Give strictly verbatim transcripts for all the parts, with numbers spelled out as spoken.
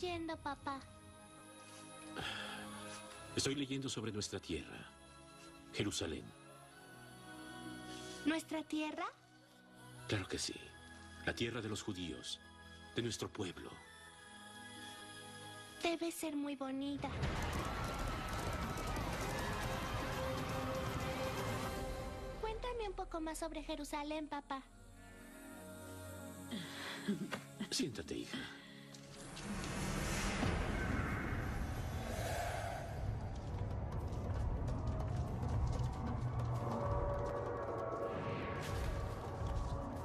leyendo, papá? Estoy leyendo sobre nuestra tierra, Jerusalén. ¿Nuestra tierra? Claro que sí. La tierra de los judíos, de nuestro pueblo. Debe ser muy bonita. Cuéntame un poco más sobre Jerusalén, papá. Siéntate, hija.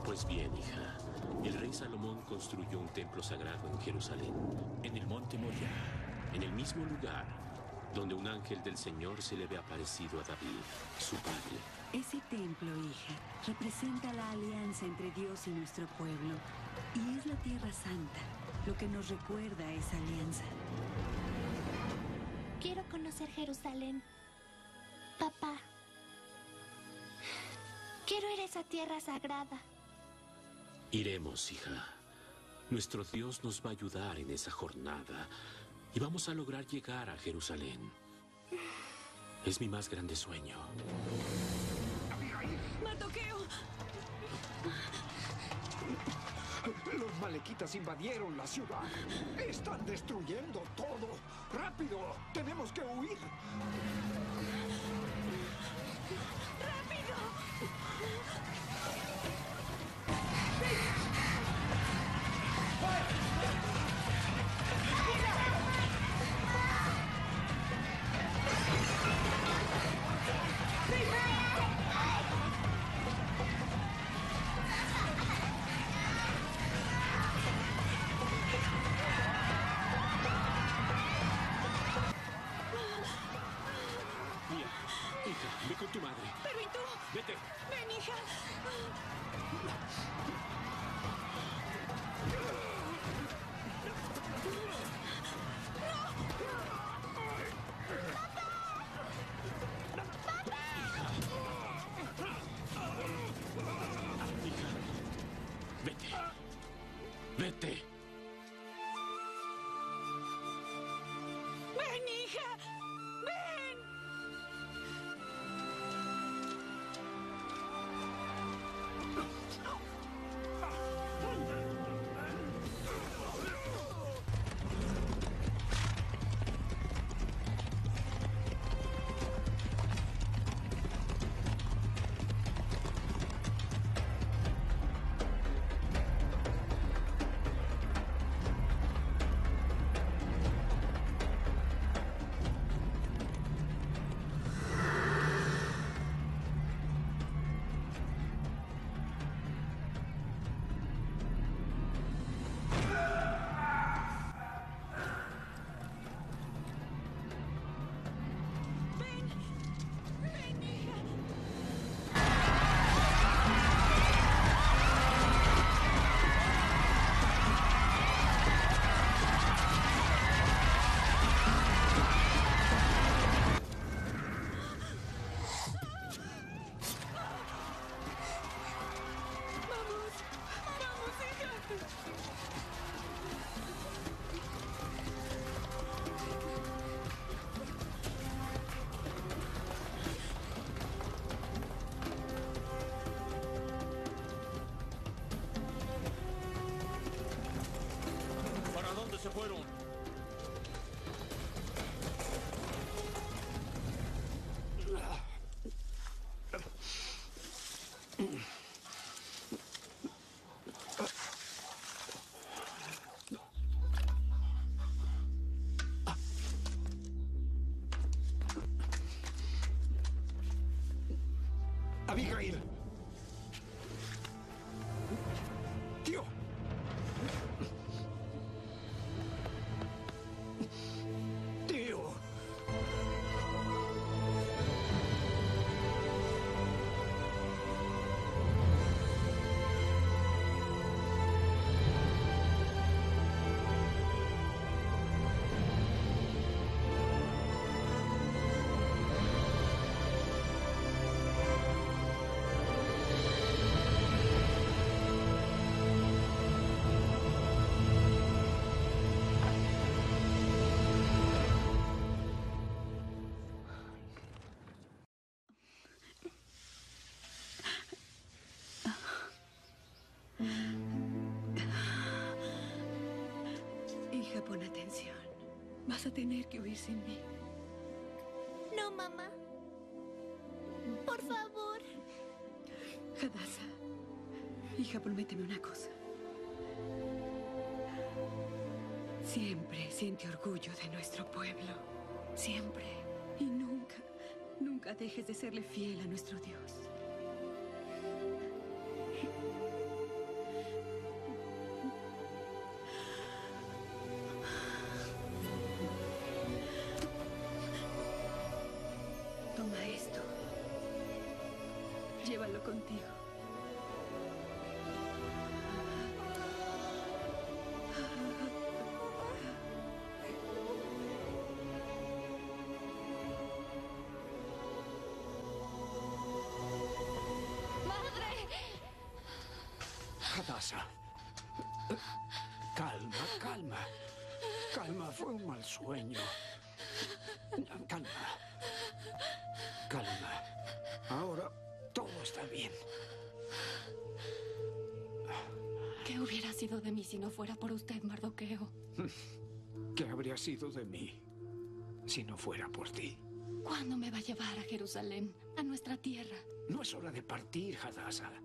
Pues bien, hija, el rey Salomón construyó un templo sagrado en Jerusalén, en el monte Moriah, en el mismo lugar donde un ángel del Señor se le había aparecido a David, su padre. Ese templo, hija, representa la alianza entre Dios y nuestro pueblo, y es la Tierra Santa, lo que nos recuerda a esa alianza. Quiero conocer Jerusalén. Papá, quiero ir a esa tierra sagrada. Iremos, hija. Nuestro Dios nos va a ayudar en esa jornada y vamos a lograr llegar a Jerusalén. Es mi más grande sueño. ¡Mardoqueo! Los malequitas invadieron la ciudad. Están destruyendo todo. ¡Rápido! ¡Tenemos que huir! ¡Rápido! Mía, hija, ve con tu madre. Pero ¿y tú? Vete. Ven, hija. ¡Vete! ¡Ven, hija! ¡Ven! Abigail. Tío. Hija, pon atención. Vas a tener que huir sin mí. No, mamá. Por favor. Hadassah, hija, prométeme una cosa. Siempre siente orgullo de nuestro pueblo. Siempre. Y nunca, nunca dejes de serle fiel a nuestro Dios. Toma esto. Llévalo contigo. Calma, calma. Calma, fue un mal sueño. Calma. Calma. Ahora todo está bien. ¿Qué hubiera sido de mí si no fuera por usted, Mardoqueo? ¿Qué habría sido de mí si no fuera por ti? ¿Cuándo me va a llevar a Jerusalén, a nuestra tierra? No es hora de partir, Hadassah.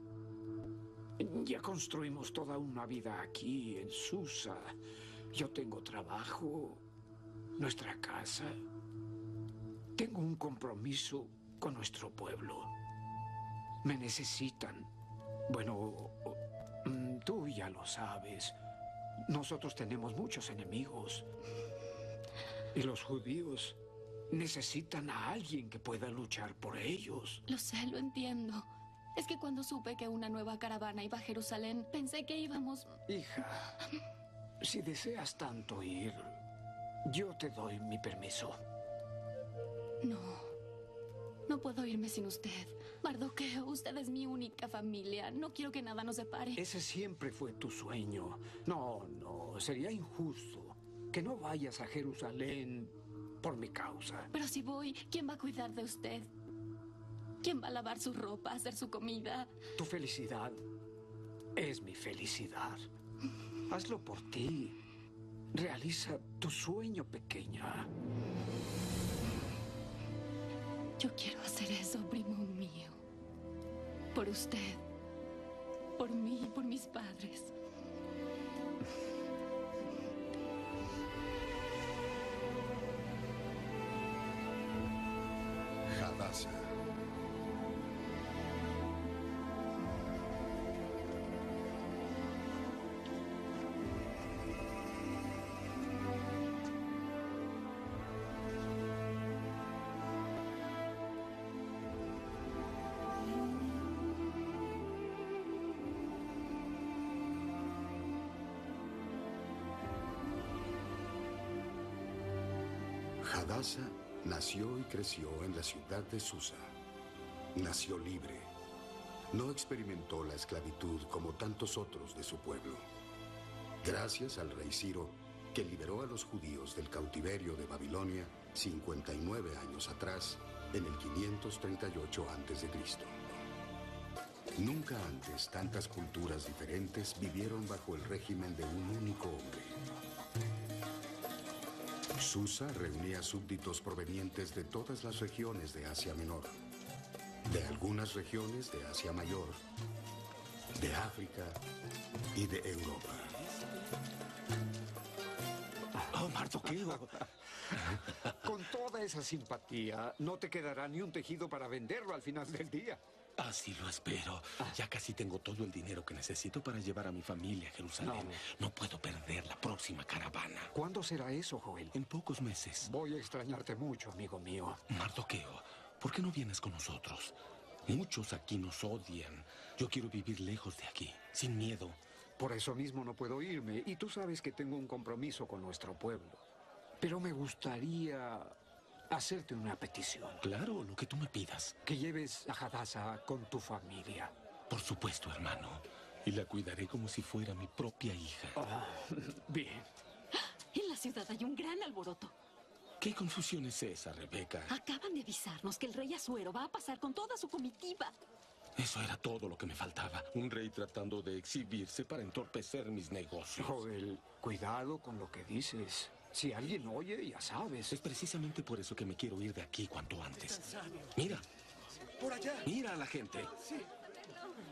Ya construimos toda una vida aquí, en Susa. Yo tengo trabajo, nuestra casa. Tengo un compromiso con nuestro pueblo. Me necesitan. Bueno, tú ya lo sabes. Nosotros tenemos muchos enemigos. Y los judíos necesitan a alguien que pueda luchar por ellos. Lo sé, lo entiendo. Es que cuando supe que una nueva caravana iba a Jerusalén, pensé que íbamos... Hija, si deseas tanto ir, yo te doy mi permiso. No, no puedo irme sin usted. Mardoqueo, usted es mi única familia. No quiero que nada nos separe. Ese siempre fue tu sueño. No, no, sería injusto que no vayas a Jerusalén por mi causa. Pero si voy, ¿quién va a cuidar de usted? ¿Quién va a lavar su ropa, hacer su comida? Tu felicidad es mi felicidad. Hazlo por ti. Realiza tu sueño, pequeña. Yo quiero hacer eso, primo mío. Por usted. Por mí y por mis padres. Hadassah. Hadassah nació y creció en la ciudad de Susa. Nació libre. No experimentó la esclavitud como tantos otros de su pueblo. Gracias al rey Ciro, que liberó a los judíos del cautiverio de Babilonia cincuenta y nueve años atrás, en el quinientos treinta y ocho antes de Cristo Nunca antes tantas culturas diferentes vivieron bajo el régimen de un único hombre. Susa reunía súbditos provenientes de todas las regiones de Asia Menor, de algunas regiones de Asia Mayor, de África y de Europa. ¡Oh, Mardoqueo! Con toda esa simpatía, no te quedará ni un tejido para venderlo al final del día. Así lo espero. Ya casi tengo todo el dinero que necesito para llevar a mi familia a Jerusalén. No, no puedo perder la próxima caravana. ¿Cuándo será eso, Joel? En pocos meses. Voy a extrañarte mucho, amigo mío. Mardoqueo, ¿por qué no vienes con nosotros? Muchos aquí nos odian. Yo quiero vivir lejos de aquí, sin miedo. Por eso mismo no puedo irme. Y tú sabes que tengo un compromiso con nuestro pueblo. Pero me gustaría... hacerte una petición. Claro, lo que tú me pidas. Que lleves a Hadassah con tu familia. Por supuesto, hermano. Y la cuidaré como si fuera mi propia hija. Oh, bien. En la ciudad hay un gran alboroto. ¿Qué confusión es esa, Rebeca? Acaban de avisarnos que el rey Azuero va a pasar con toda su comitiva. Eso era todo lo que me faltaba. Un rey tratando de exhibirse para entorpecer mis negocios. Joel, cuidado con lo que dices. Si alguien oye, ya sabes. Es precisamente por eso que me quiero ir de aquí cuanto antes. Mira. Por allá. Mira a la gente. Sí.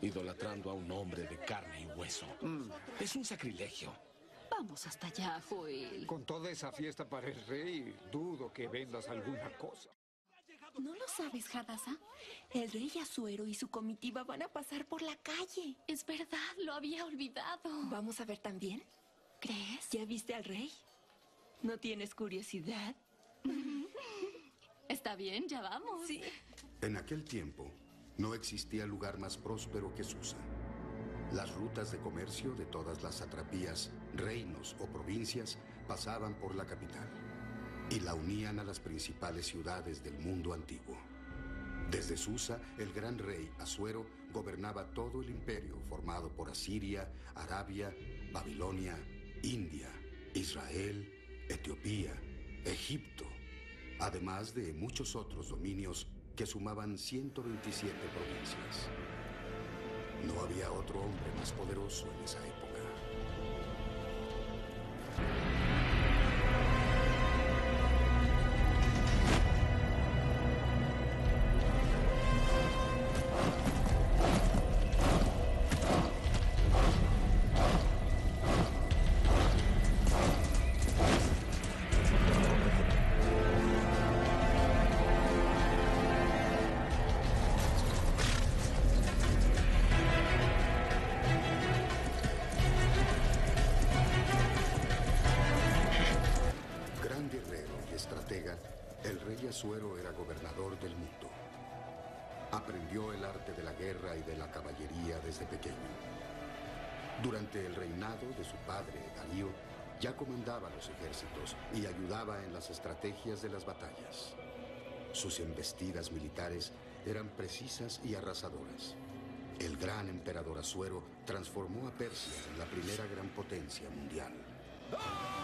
Idolatrando a un hombre de carne y hueso. Mm. Es un sacrilegio. Vamos hasta allá, Joel. Con toda esa fiesta para el rey, dudo que vendas alguna cosa. ¿No lo sabes, Hadassah? El rey Asuero y su comitiva van a pasar por la calle. Es verdad, lo había olvidado. ¿Vamos a ver también? ¿Crees? ¿Ya viste al rey? ¿No tienes curiosidad? Está bien, ya vamos. Sí. En aquel tiempo, no existía lugar más próspero que Susa. Las rutas de comercio de todas las satrapías, reinos o provincias pasaban por la capital y la unían a las principales ciudades del mundo antiguo. Desde Susa, el gran rey Asuero gobernaba todo el imperio formado por Asiria, Arabia, Babilonia, India, Israel, Etiopía, Egipto, además de muchos otros dominios que sumaban ciento veintisiete provincias. No había otro hombre más poderoso en esa época. Asuero era gobernador del mundo. Aprendió el arte de la guerra y de la caballería desde pequeño. Durante el reinado de su padre, Darío, ya comandaba los ejércitos y ayudaba en las estrategias de las batallas. Sus embestidas militares eran precisas y arrasadoras. El gran emperador Asuero transformó a Persia en la primera gran potencia mundial. ¡Ah!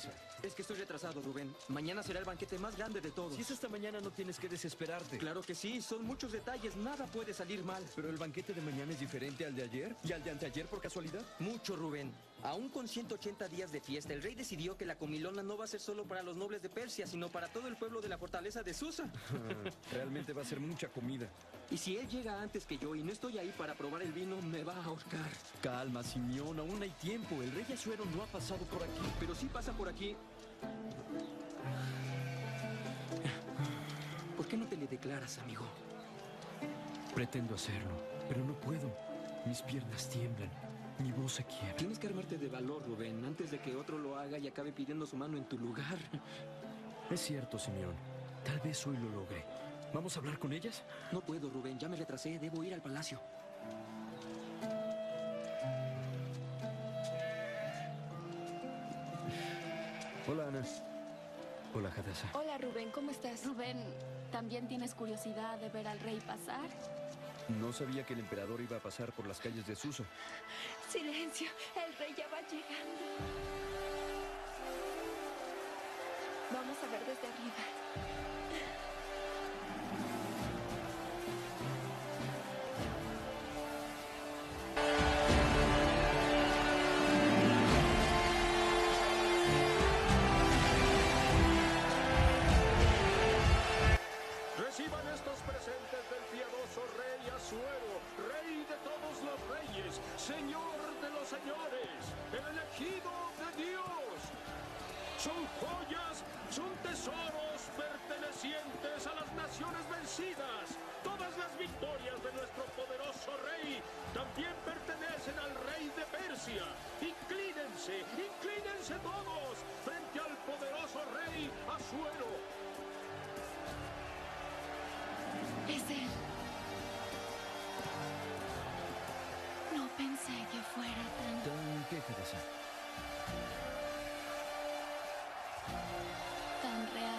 prisa. Es que estoy retrasado, Rubén. Mañana será el banquete más grande de todos. Si es hasta mañana, no tienes que desesperarte. Claro que sí, son muchos detalles, nada puede salir mal. ¿Pero el banquete de mañana es diferente al de ayer? ¿Y al de anteayer por casualidad? Mucho, Rubén. Aún con ciento ochenta días de fiesta, el rey decidió que la comilona no va a ser solo para los nobles de Persia, sino para todo el pueblo de la fortaleza de Susa. Realmente va a ser mucha comida. Y si él llega antes que yo y no estoy ahí para probar el vino, me va a ahorcar. Calma, Simeón, aún hay tiempo. El rey Asuero no ha pasado por aquí. Pero sí pasa por aquí. ¿Por qué no te le declaras, amigo? Pretendo hacerlo, pero no puedo. Mis piernas tiemblan. Mi voz se quiebra. Tienes que armarte de valor, Rubén, antes de que otro lo haga y acabe pidiendo su mano en tu lugar. Es cierto, Simeón. Tal vez hoy lo logre. ¿Vamos a hablar con ellas? No puedo, Rubén. Ya me retrasé. Debo ir al palacio. Hola, Ana. Hola, Hadassah. Hola, Rubén. ¿Cómo estás? Rubén, ¿también tienes curiosidad de ver al rey pasar? No sabía que el emperador iba a pasar por las calles de Susa. Silencio, el rey ya va llegando. Vamos a ver desde arriba. Reciban estos presentes del piadoso rey Asuero, rey de todos los reyes, señor de los señores, el elegido de Dios. Son joyas, son tesoros pertenecientes a las naciones vencidas. Todas las victorias de nuestro poderoso rey también pertenecen al rey de Persia. Inclínense, inclínense todos frente al poderoso rey Asuero. Es él. No pensé que fuera tan... ¿Tan qué, Hadassah? Tan real.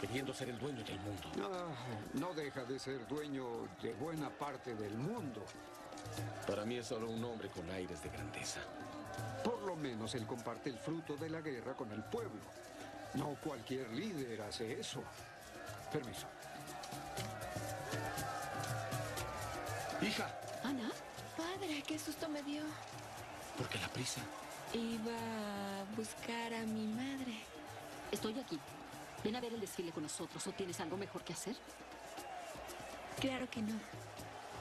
Queriendo ser el dueño del mundo. No, no deja de ser dueño de buena parte del mundo. Para mí es solo un hombre con aires de grandeza. Por lo menos él comparte el fruto de la guerra con el pueblo. No cualquier líder hace eso. Permiso. Hija. Ana. Padre, qué susto me dio. ¿Por qué la prisa? Iba a buscar a mi madre. Estoy aquí. Ven a ver el desfile con nosotros, ¿o tienes algo mejor que hacer? Claro que no.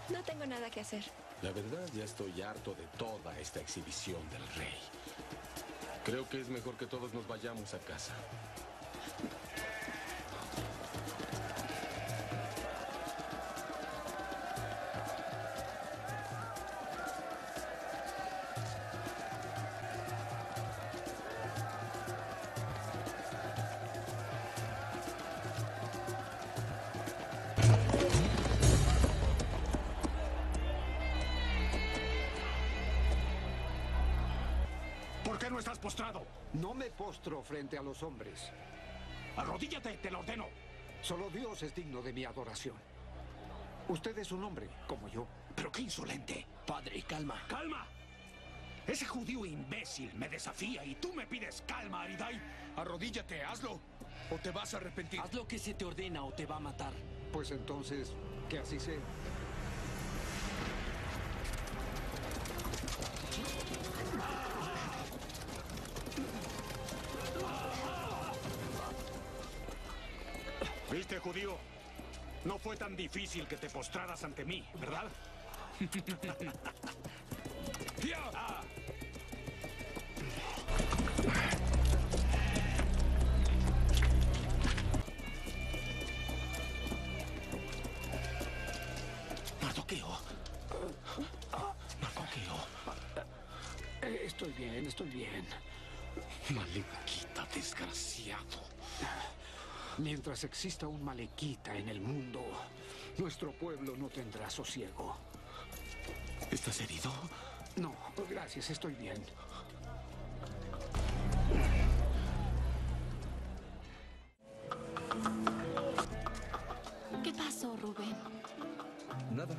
No tengo nada que hacer. La verdad, ya estoy harto de toda esta exhibición del rey. Creo que es mejor que todos nos vayamos a casa. estás postrado? No me postro frente a los hombres. Arrodíllate, te lo ordeno. Solo Dios es digno de mi adoración. Usted es un hombre, como yo. Pero qué insolente. Padre, calma. ¡Calma! Ese judío imbécil me desafía y tú me pides calma, Aridai. Arrodíllate, hazlo. O te vas a arrepentir. Haz lo que se te ordena o te va a matar. Pues entonces, que así sea. ¿Viste, judío? No fue tan difícil que te postraras ante mí, ¿verdad? ¡Ah! Mardoqueo. Mardoqueo. Estoy bien, estoy bien. Malequita, desgraciado. Mientras exista un malequita en el mundo, nuestro pueblo no tendrá sosiego. ¿Estás herido? No, gracias, estoy bien. ¿Qué pasó, Rubén? Nada.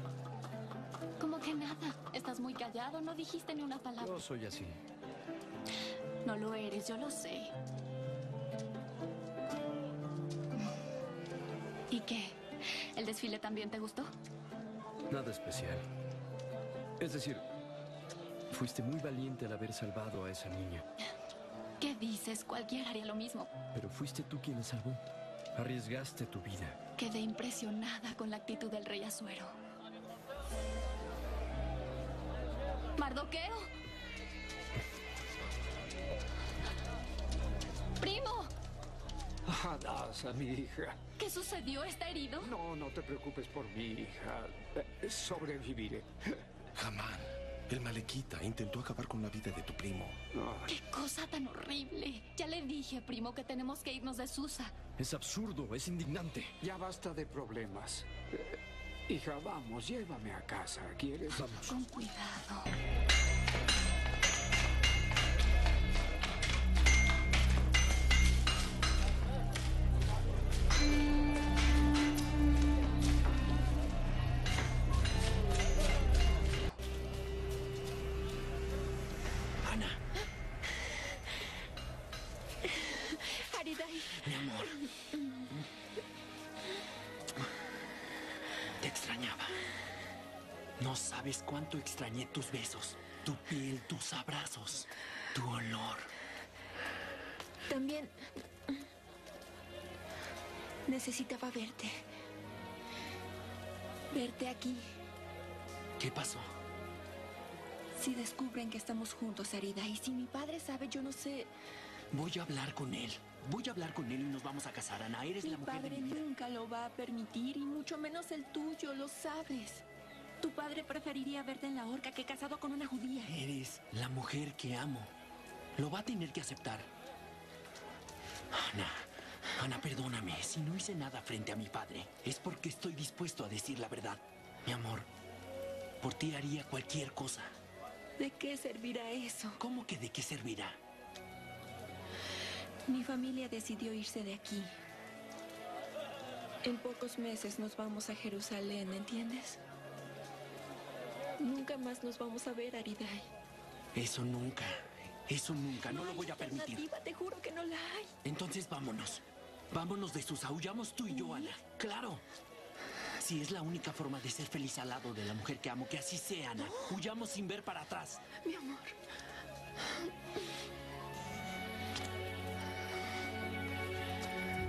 ¿Cómo que nada? Estás muy callado, no dijiste ni una palabra. Yo soy así. No lo eres, yo lo sé. ¿Y qué? ¿El desfile también te gustó? Nada especial. Es decir... Fuiste muy valiente al haber salvado a esa niña. ¿Qué dices? Cualquiera haría lo mismo. Pero fuiste tú quien la salvó. Arriesgaste tu vida. Quedé impresionada con la actitud del rey Asuero. ¡Mardoqueo! ¡Primo! Hadassah, mi hija. ¿Qué sucedió? ¿Está herido? No, no te preocupes por mi hija. Sobreviviré. Amán. El malequita intentó acabar con la vida de tu primo. ¡Qué cosa tan horrible! Ya le dije, primo, que tenemos que irnos de Susa. Es absurdo, es indignante. Ya basta de problemas. Eh, hija, vamos, llévame a casa, ¿quieres? Vamos. Con cuidado. ¿Sabes cuánto extrañé tus besos, tu piel, tus abrazos, tu olor? También necesitaba verte. Verte aquí. ¿Qué pasó? Si descubren que estamos juntos, Aridai, y si mi padre sabe, yo no sé... Voy a hablar con él. Voy a hablar con él y nos vamos a casar, Ana. Eres la mujer de mi vida. Mi padre nunca lo va a permitir, y mucho menos el tuyo, lo sabes. Tu padre preferiría verte en la horca que casado con una judía. Eres la mujer que amo. Lo va a tener que aceptar. Ana, Ana, perdóname. Si no hice nada frente a mi padre, es porque estoy dispuesto a decir la verdad. Mi amor, por ti haría cualquier cosa. ¿De qué servirá eso? ¿Cómo que de qué servirá? Mi familia decidió irse de aquí. En pocos meses nos vamos a Jerusalén, ¿entiendes? Nunca más nos vamos a ver, Aridai. Eso nunca, eso nunca, no, no lo voy a permitir. Te juro que no la hay. Entonces vámonos, vámonos de Susa, huyamos tú y yo, Ana. Claro, si es la única forma de ser feliz al lado de la mujer que amo, que así sea, Ana. No. Huyamos sin ver para atrás. Mi amor.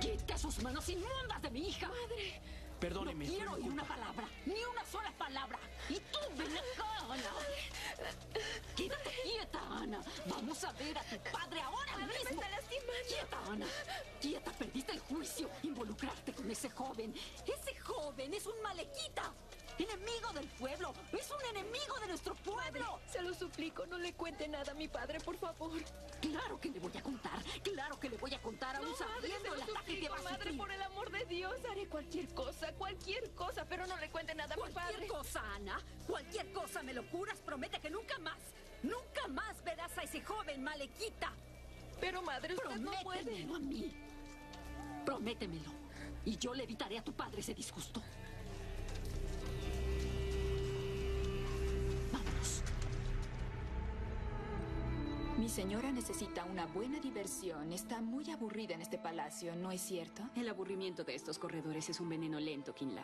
Quita sus manos inmundas de mi hija. Madre. Perdóneme. No quiero ni una palabra, ni una sola palabra. Y tú, ven acá, Ana. Quédate quieta, Ana. Vamos a ver a tu padre ahora mismo. Madre, me está lastimando. Quieta, Ana. Quieta, perdiste el juicio. Involucrarte con ese joven. Ese joven es un malequita. Enemigo del pueblo. Es un enemigo de nuestro pueblo. Madre, se lo suplico, no le cuente nada a mi padre, por favor. Claro que le voy a contar. Claro que le voy a contar a un sabiendo el ataque que va a sufrir. Madre, por el amor de Dios, haré cualquier cosa, cualquier cosa, pero no le cuente nada a mi padre. Cualquier cosa, Ana. Cualquier cosa me lo curas. Promete que nunca más. Nunca más verás a ese joven malequita. Pero madre, usted no puede. Prométemelo a mí. Prométemelo. Y yo le evitaré a tu padre ese disgusto. Vamos. Mi señora necesita una buena diversión. Está muy aburrida en este palacio, ¿no es cierto? El aburrimiento de estos corredores es un veneno lento, Kinla.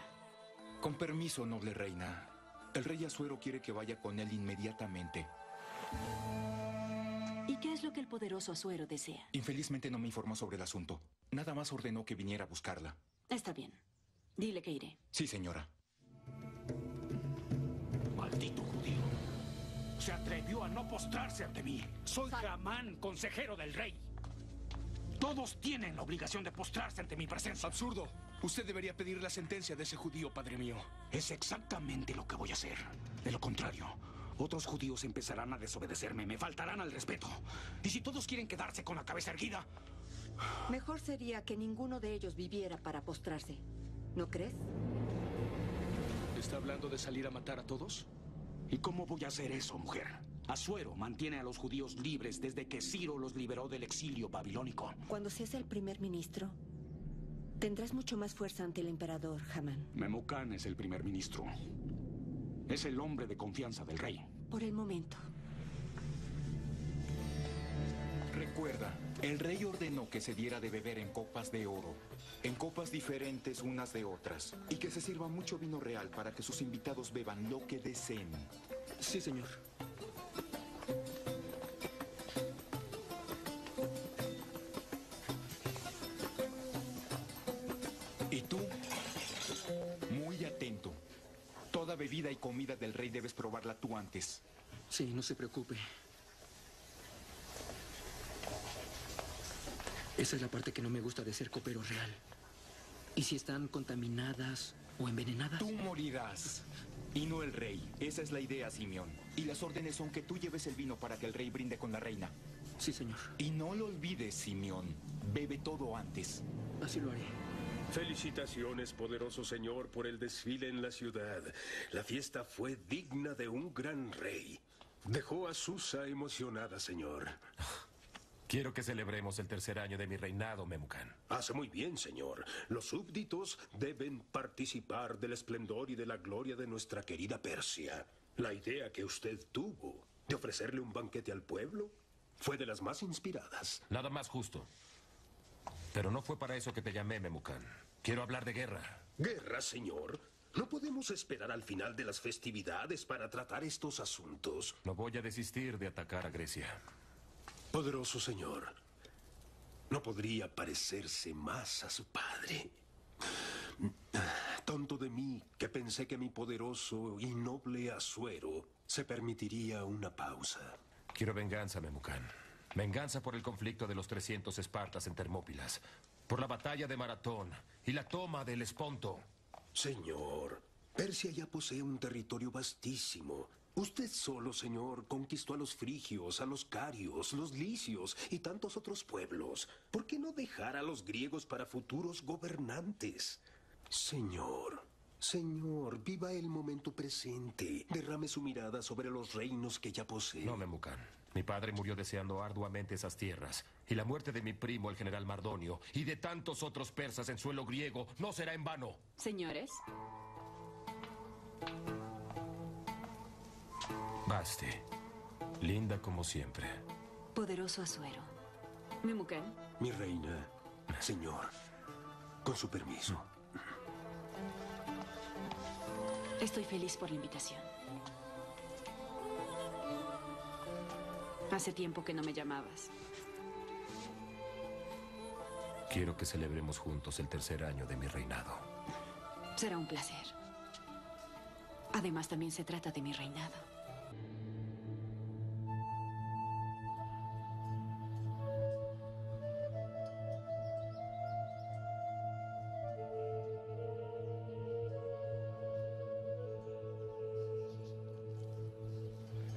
Con permiso, noble reina. El rey Asuero quiere que vaya con él inmediatamente. ¿Y qué es lo que el poderoso Asuero desea? Infelizmente no me informó sobre el asunto. Nada más ordenó que viniera a buscarla. Está bien. Dile que iré. Sí, señora. Maldito judío. Se atrevió a no postrarse ante mí. Soy Amán, consejero del rey. Todos tienen la obligación de postrarse ante mi presencia. Absurdo. Usted debería pedir la sentencia de ese judío, padre mío. Es exactamente lo que voy a hacer. De lo contrario, otros judíos empezarán a desobedecerme, me faltarán al respeto. Y si todos quieren quedarse con la cabeza erguida... Mejor sería que ninguno de ellos viviera para postrarse, ¿no crees? ¿Está hablando de salir a matar a todos? ¿Y cómo voy a hacer eso, mujer? Asuero mantiene a los judíos libres desde que Ciro los liberó del exilio babilónico. Cuando seas el primer ministro, tendrás mucho más fuerza ante el emperador, Amán. Memucán es el primer ministro. Es el hombre de confianza del rey. Por el momento. Recuerda, el rey ordenó que se diera de beber en copas de oro, en copas diferentes unas de otras, y que se sirva mucho vino real para que sus invitados beban lo que deseen. Sí, señor. Y tú, muy atento. Toda bebida y comida del rey debes probarla tú antes. Sí, no se preocupe. Esa es la parte que no me gusta de ser copero real. ¿Y si están contaminadas o envenenadas? Tú morirás, y no el rey. Esa es la idea, Simeón. Y las órdenes son que tú lleves el vino para que el rey brinde con la reina. Sí, señor. Y no lo olvides, Simeón. Bebe todo antes. Así lo haré. Felicitaciones, poderoso señor, por el desfile en la ciudad. La fiesta fue digna de un gran rey. Dejó a Susa emocionada, señor. Quiero que celebremos el tercer año de mi reinado, Memucán. Hace muy bien, señor. Los súbditos deben participar del esplendor y de la gloria de nuestra querida Persia. La idea que usted tuvo de ofrecerle un banquete al pueblo fue de las más inspiradas. Nada más justo. Pero no fue para eso que te llamé, Memucán. Quiero hablar de guerra. ¿Guerra, señor? No podemos esperar al final de las festividades para tratar estos asuntos. No voy a desistir de atacar a Grecia. Poderoso señor, no podría parecerse más a su padre. Tonto de mí que pensé que mi poderoso y noble Asuero se permitiría una pausa. Quiero venganza, Memucán. Venganza por el conflicto de los trescientos espartas en Termópilas, por la batalla de Maratón y la toma del Esponto. Señor, Persia ya posee un territorio vastísimo. Usted solo, señor, conquistó a los frigios, a los carios, los licios y tantos otros pueblos. ¿Por qué no dejar a los griegos para futuros gobernantes? Señor, señor, viva el momento presente. Derrame su mirada sobre los reinos que ya posee. No, Memucán. Mi padre murió deseando arduamente esas tierras. Y la muerte de mi primo, el general Mardonio, y de tantos otros persas en suelo griego, no será en vano. Señores. Vasti, linda como siempre. Poderoso Asuero. Memucán. Mi reina, señor, con su permiso. Estoy feliz por la invitación. Hace tiempo que no me llamabas. Quiero que celebremos juntos el tercer año de mi reinado. Será un placer. Además, también se trata de mi reinado.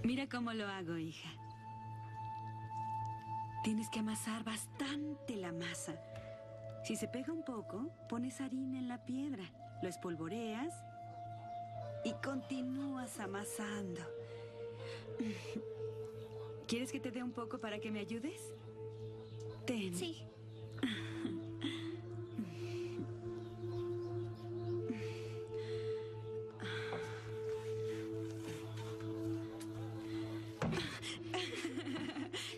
Mira cómo lo hago, hija. Tienes que amasar bastante la masa. Si se pega un poco, pones harina en la piedra, lo espolvoreas y continúas amasando. ¿Quieres que te dé un poco para que me ayudes? Ten. Sí.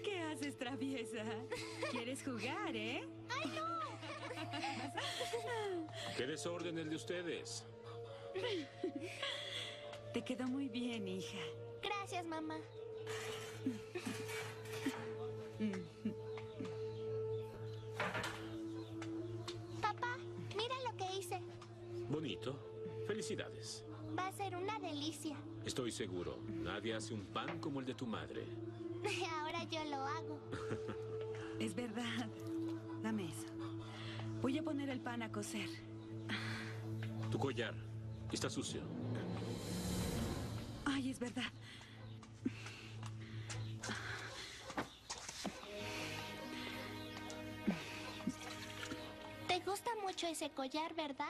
¿Qué haces, traviesa? ¿Quieres jugar, eh? ¡Ay, no! ¡Qué desorden el de ustedes! Te quedó muy bien, hija. Gracias, mamá. Papá, mira lo que hice. Bonito. Felicidades. Va a ser una delicia. Estoy seguro. Nadie hace un pan como el de tu madre. Ahora yo lo hago. Es verdad. Dame eso. Voy a poner el pan a cocer. Tu collar está sucio. Ay, es verdad. ¿Te gusta mucho ese collar, verdad?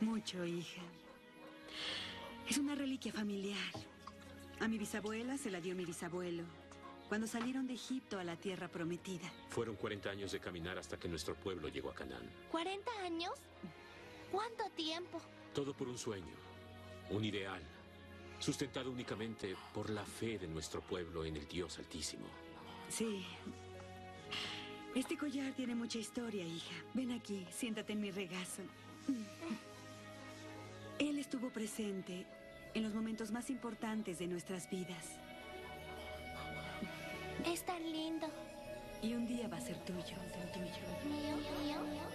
Mucho, hija. Es una reliquia familiar. A mi bisabuela se la dio mi bisabuelo cuando salieron de Egipto a la tierra prometida. Fueron cuarenta años de caminar hasta que nuestro pueblo llegó a Canaán. ¿cuarenta años? ¿Cuánto tiempo? Todo por un sueño, un ideal, sustentado únicamente por la fe de nuestro pueblo en el Dios Altísimo. Sí. Este collar tiene mucha historia, hija. Ven aquí, siéntate en mi regazo. Él estuvo presente en los momentos más importantes de nuestras vidas. Es tan lindo. Y un día va a ser tuyo. ¿Mío? ¿Mío?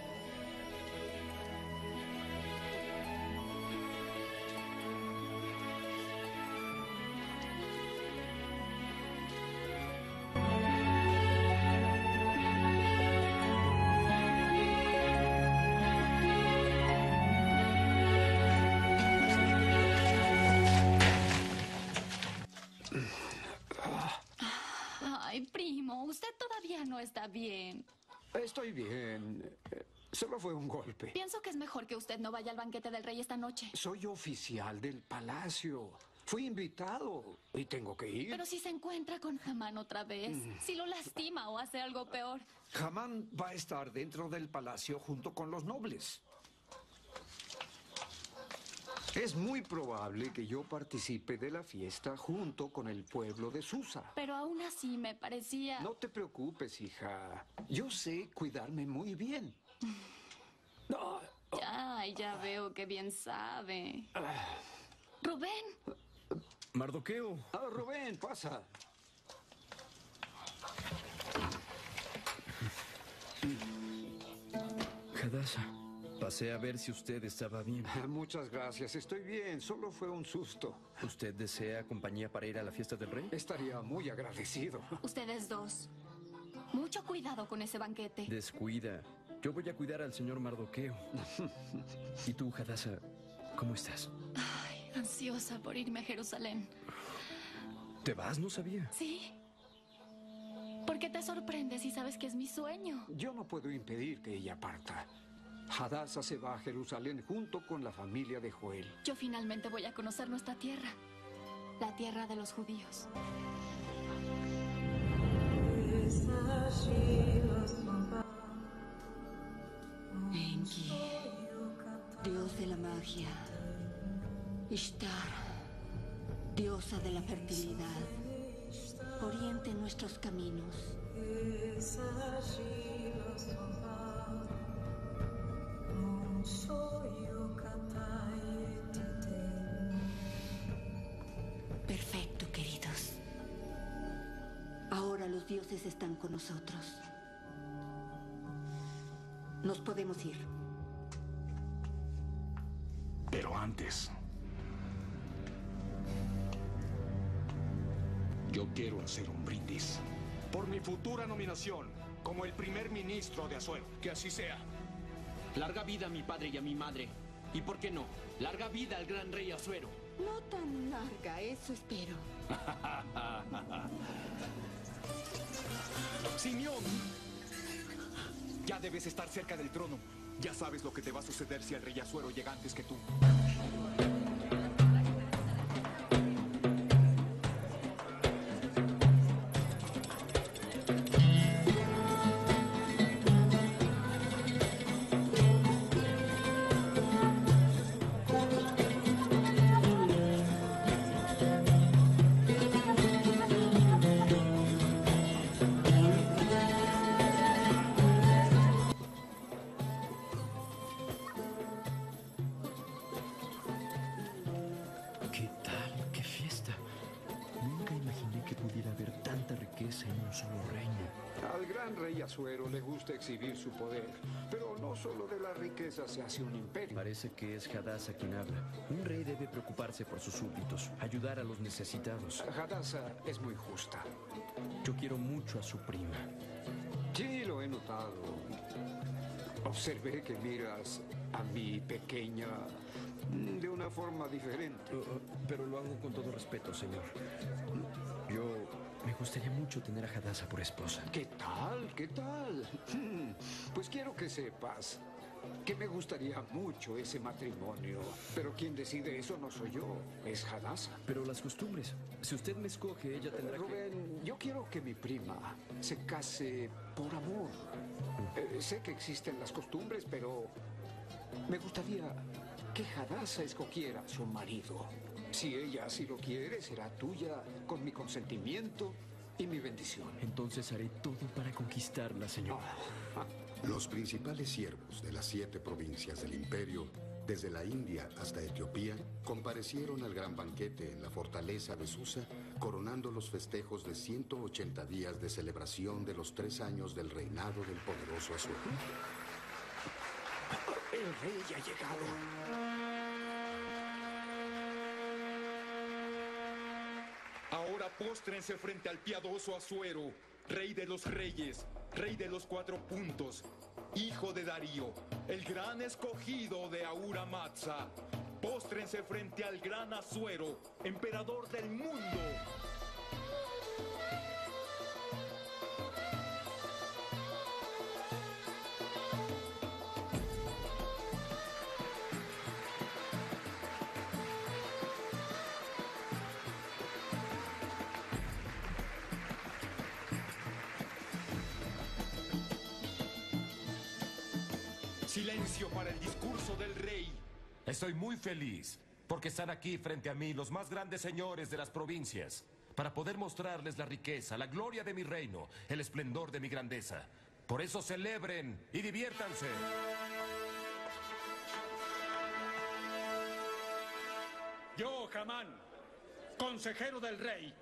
Está bien. Estoy bien. Solo fue un golpe. Pienso que es mejor que usted no vaya al banquete del rey esta noche. Soy oficial del palacio. Fui invitado y tengo que ir. Pero si se encuentra con Amán otra vez, mm. si lo lastima o hace algo peor. Amán va a estar dentro del palacio junto con los nobles. Es muy probable que yo participe de la fiesta junto con el pueblo de Susa. Pero aún así me parecía... No te preocupes, hija. Yo sé cuidarme muy bien. Ya, ya veo que bien sabe. Rubén. Mardoqueo. Ah, Rubén, pasa. Hadassah. Pasé a ver si usted estaba bien. Muchas gracias, estoy bien, solo fue un susto. ¿Usted desea compañía para ir a la fiesta del rey? Estaría muy agradecido. Ustedes dos, mucho cuidado con ese banquete. Descuida, yo voy a cuidar al señor Mardoqueo. ¿Y tú, Hadassah, cómo estás? Ay, ansiosa por irme a Jerusalén. ¿Te vas? No sabía. Sí. ¿Por qué te sorprendes si sabes que es mi sueño? Yo no puedo impedir que ella parta. Hadassah se va a Jerusalén junto con la familia de Joel. Yo finalmente voy a conocer nuestra tierra, la tierra de los judíos. Enki, dios de la magia. Ishtar, diosa de la fertilidad. Oriente nuestros caminos. Perfecto, queridos. Ahora los dioses están con nosotros. Nos podemos ir. Pero antes... Yo quiero hacer un brindis. Por mi futura nominación como el primer ministro de Azuero. Que así sea. Larga vida a mi padre y a mi madre. ¿Y por qué no? Larga vida al gran rey Asuero. No tan larga, eso espero. Simeón, ya debes estar cerca del trono. Ya sabes lo que te va a suceder si el rey Asuero llega antes que tú. común que pudiera haber tanta riqueza en un solo reino. Al gran rey Asuero le gusta exhibir su poder, pero no solo de la riqueza se hace un imperio. Parece que es Hadassah quien habla. Un rey debe preocuparse por sus súbditos, ayudar a los necesitados. Hadassah es muy justa. Yo quiero mucho a su prima. Sí, lo he notado. Observé que miras a mi pequeña de una forma diferente. Uh, pero lo hago con todo respeto, señor. Yo me gustaría mucho tener a Hadassah por esposa. ¿Qué tal? ¿Qué tal? Pues quiero que sepas que me gustaría mucho ese matrimonio. Pero quien decide eso no soy yo, es Hadassah. Pero las costumbres. Si usted me escoge, ella tendrá que... Rubén, yo quiero que mi prima se case por amor. Eh, sé que existen las costumbres, pero me gustaría que Hadassah escogiera a su marido. Si ella así lo quiere, será tuya, con mi consentimiento y mi bendición. Entonces haré todo para conquistarla, señor. Ah. Los principales siervos de las siete provincias del imperio, desde la India hasta Etiopía, comparecieron al gran banquete en la fortaleza de Susa, coronando los festejos de ciento ochenta días de celebración de los tres años del reinado del poderoso Asuero. El rey ha llegado. Ahora póstrense frente al piadoso Asuero, rey de los reyes, rey de los cuatro puntos, hijo de Darío, el gran escogido de Ahura Mazda. Póstrense frente al gran Asuero, emperador del mundo. Silencio para el discurso del rey. Estoy muy feliz porque están aquí frente a mí los más grandes señores de las provincias para poder mostrarles la riqueza, la gloria de mi reino, el esplendor de mi grandeza. Por eso celebren y diviértanse. Yo, Amán, consejero del rey,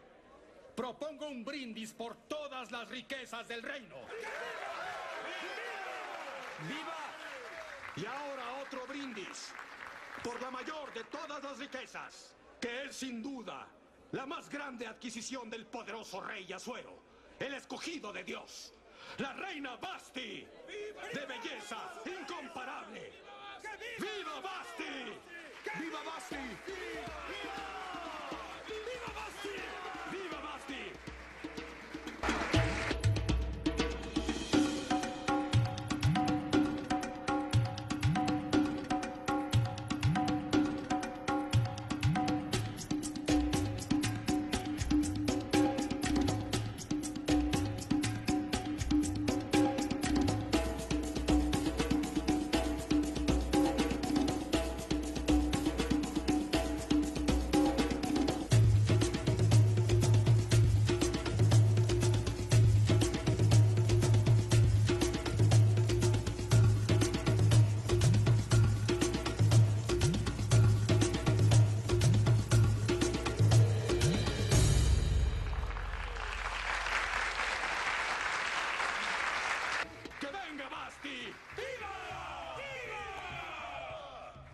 propongo un brindis por todas las riquezas del reino. ¡Viva! ¡Viva! Y ahora otro brindis por la mayor de todas las riquezas, que es sin duda la más grande adquisición del poderoso rey Asuero, el escogido de Dios, la reina Vasti, de belleza incomparable. ¡Viva Vasti! ¡Viva Vasti! ¡Viva Vasti! ¡Viva Vasti!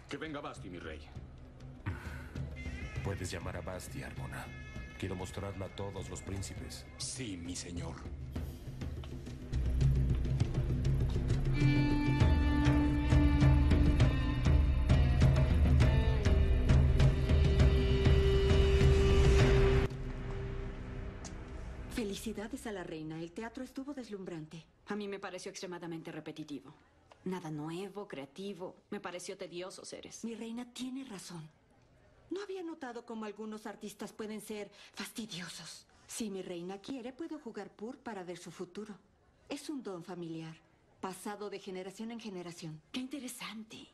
Que venga Vasti, mi rey. Puedes llamar a Vasti, Harbona. Quiero mostrarla a todos los príncipes. Sí, mi señor. Felicidades a la reina. El teatro estuvo deslumbrante. A mí me pareció extremadamente repetitivo. Nada nuevo, creativo. Me pareció tedioso, Ceres. Mi reina tiene razón. No había notado cómo algunos artistas pueden ser fastidiosos. Si mi reina quiere, puedo jugar pur para ver su futuro. Es un don familiar, pasado de generación en generación. ¡Qué interesante!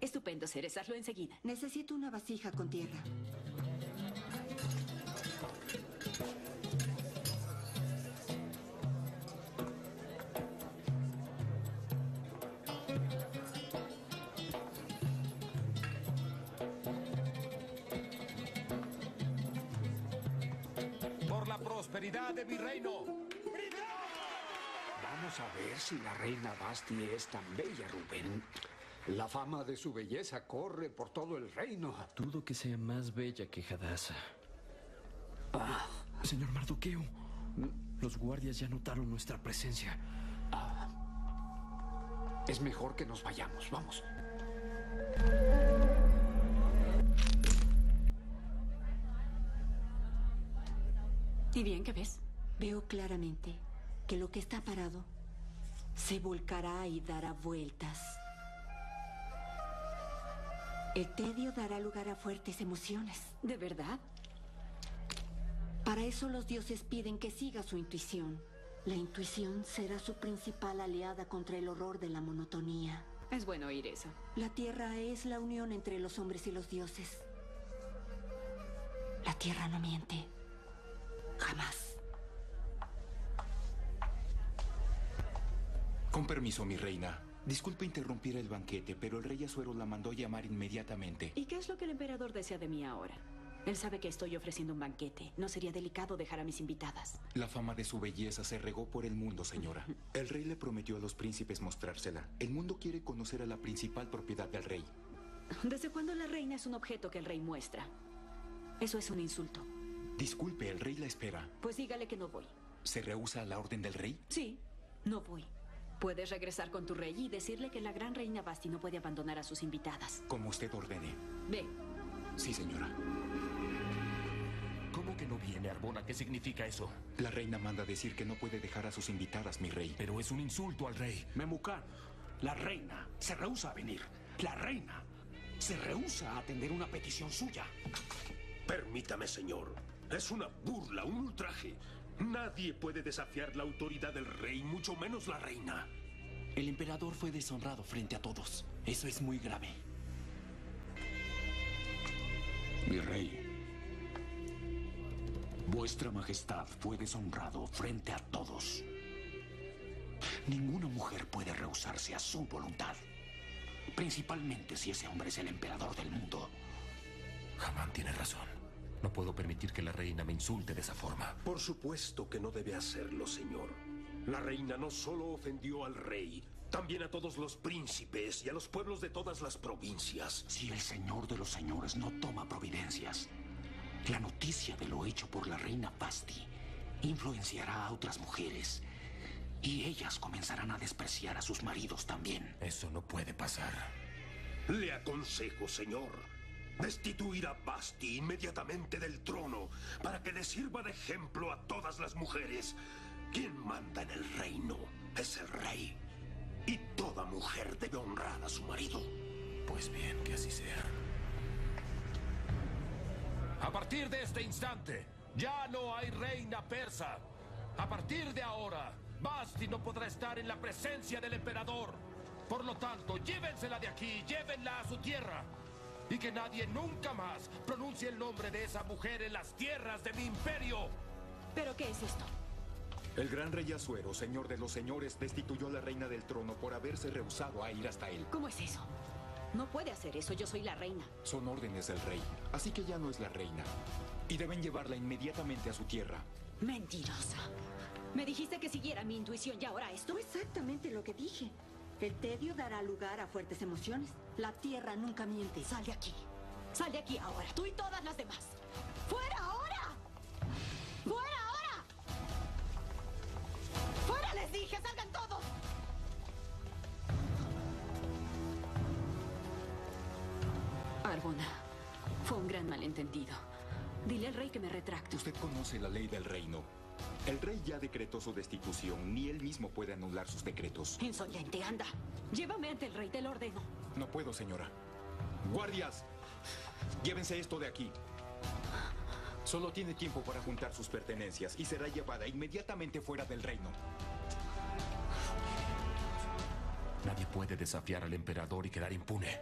Estupendo, Ceres. Hazlo enseguida. Necesito una vasija con tierra. prosperidad de mi reino. Vamos a ver si la reina Vasti es tan bella, Rubén. La fama de su belleza corre por todo el reino. Dudo que sea más bella que Hadassah. Ah. Señor Mardoqueo, los guardias ya notaron nuestra presencia. Ah. Es mejor que nos vayamos, vamos. ¿Y bien qué ves? Veo claramente que lo que está parado se volcará y dará vueltas. El tedio dará lugar a fuertes emociones. ¿De verdad? Para eso los dioses piden que siga su intuición. La intuición será su principal aliada contra el horror de la monotonía. Es bueno oír eso. La tierra es la unión entre los hombres y los dioses. La tierra no miente. Jamás. Con permiso, mi reina. Disculpe interrumpir el banquete, pero el rey Asuero la mandó llamar inmediatamente. ¿Y qué es lo que el emperador desea de mí ahora? Él sabe que estoy ofreciendo un banquete. No sería delicado dejar a mis invitadas. La fama de su belleza se regó por el mundo, señora. El rey le prometió a los príncipes mostrársela. El mundo quiere conocer a la principal propiedad del rey. ¿Desde cuándo la reina es un objeto que el rey muestra? Eso es un insulto. Disculpe, el rey la espera. Pues dígale que no voy. ¿Se rehúsa a la orden del rey? Sí, no voy. Puedes regresar con tu rey y decirle que la gran reina Vasti no puede abandonar a sus invitadas. Como usted ordene. Ve. Sí, señora. ¿Cómo que no viene, Harbona? ¿Qué significa eso? La reina manda decir que no puede dejar a sus invitadas, mi rey. Pero es un insulto al rey. Memucán, la reina se rehúsa a venir. La reina se rehúsa a atender una petición suya. Permítame, señor. Es una burla, un ultraje. Nadie puede desafiar la autoridad del rey, mucho menos la reina. El emperador fue deshonrado frente a todos. Eso es muy grave. Mi rey, vuestra majestad fue deshonrado frente a todos. Ninguna mujer puede rehusarse a su voluntad, principalmente si ese hombre es el emperador del mundo. Amán tiene razón. No puedo permitir que la reina me insulte de esa forma. Por supuesto que no debe hacerlo, señor. La reina no solo ofendió al rey, también a todos los príncipes y a los pueblos de todas las provincias. Si el señor de los señores no toma providencias, la noticia de lo hecho por la reina Vasti influenciará a otras mujeres y ellas comenzarán a despreciar a sus maridos también. Eso no puede pasar. Le aconsejo, señor, destituir a Vasti inmediatamente del trono para que le sirva de ejemplo a todas las mujeres. Quien manda en el reino es el rey y toda mujer debe honrar a su marido. Pues bien, que así sea. A partir de este instante, ya no hay reina persa. A partir de ahora, Vasti no podrá estar en la presencia del emperador. Por lo tanto, llévensela de aquí, llévenla a su tierra. Y que nadie nunca más pronuncie el nombre de esa mujer en las tierras de mi imperio. ¿Pero qué es esto? El gran rey Asuero, señor de los señores, destituyó a la reina del trono por haberse rehusado a ir hasta él. ¿Cómo es eso? No puede hacer eso, yo soy la reina. Son órdenes del rey, así que ya no es la reina. Y deben llevarla inmediatamente a su tierra. Mentirosa. Me dijiste que siguiera mi intuición y ahora esto. No exactamente lo que dije. El tedio dará lugar a fuertes emociones. La tierra nunca miente. Sal de aquí. Sal de aquí ahora. Tú y todas las demás. ¡Fuera ahora! ¡Fuera ahora! ¡Fuera les dije! ¡Salgan todos! Harbona, fue un gran malentendido. Dile al rey que me retracto. Usted conoce la ley del reino. El rey ya decretó su destitución. Ni él mismo puede anular sus decretos. Insolente, anda. Llévame ante el rey, te lo ordeno. No puedo, señora. Guardias, llévense esto de aquí. Solo tiene tiempo para juntar sus pertenencias y será llevada inmediatamente fuera del reino. Nadie puede desafiar al emperador y quedar impune.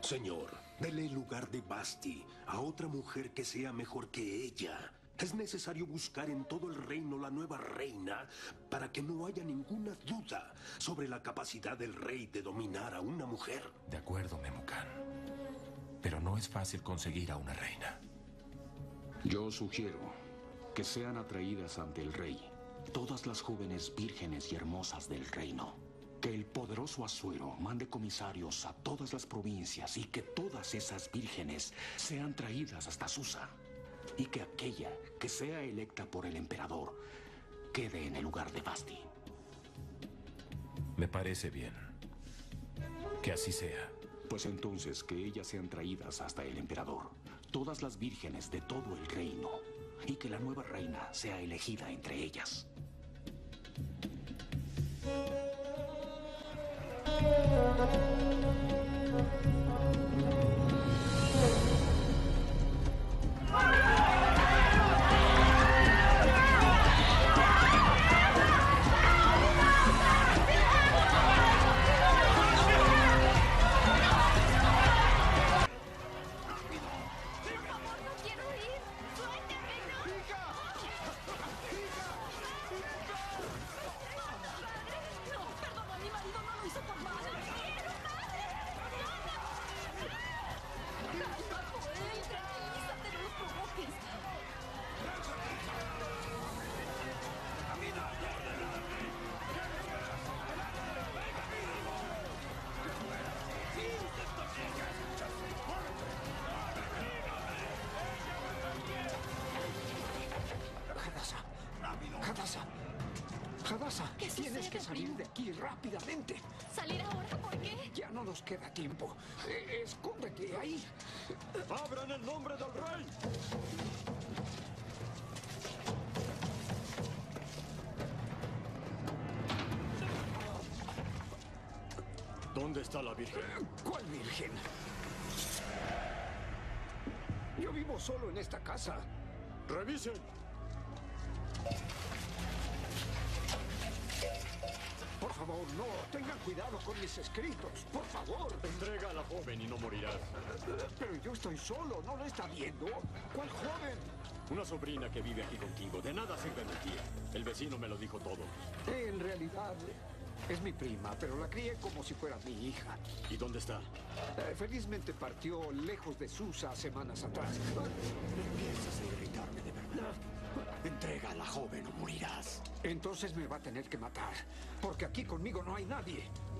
Señor, dele el lugar de Vasti a otra mujer que sea mejor que ella. Es necesario buscar en todo el reino la nueva reina para que no haya ninguna duda sobre la capacidad del rey de dominar a una mujer. De acuerdo, Memucán. Pero no es fácil conseguir a una reina. Yo sugiero que sean atraídas ante el rey todas las jóvenes vírgenes y hermosas del reino. Que el poderoso Asuero mande comisarios a todas las provincias y que todas esas vírgenes sean traídas hasta Susa. Y que aquella que sea electa por el emperador quede en el lugar de Vasti. Me parece bien. Que así sea. Pues entonces que ellas sean traídas hasta el emperador, todas las vírgenes de todo el reino, y que la nueva reina sea elegida entre ellas. Rápidamente. ¿Salir ahora? ¿Por qué? Ya no nos queda tiempo. Eh, escóndete ahí. ¡Abran el nombre del rey! ¿Dónde está la Virgen? ¿Cuál Virgen? Yo vivo solo en esta casa. ¡Revisen! Por favor, no. Tengan cuidado con mis escritos. Por favor. Entrega a la joven y no morirás. Pero yo estoy solo. ¿No lo está viendo? ¿Cuál joven? Una sobrina que vive aquí contigo. De nada sirve mi tía. El vecino me lo dijo todo. En realidad, es mi prima, pero la crié como si fuera mi hija. ¿Y dónde está? Eh, felizmente partió lejos de Susa semanas atrás. No empiezas a irritarme de verdad. Entrega a la joven o morirás. Entonces me va a tener que matar, porque aquí conmigo no hay nadie.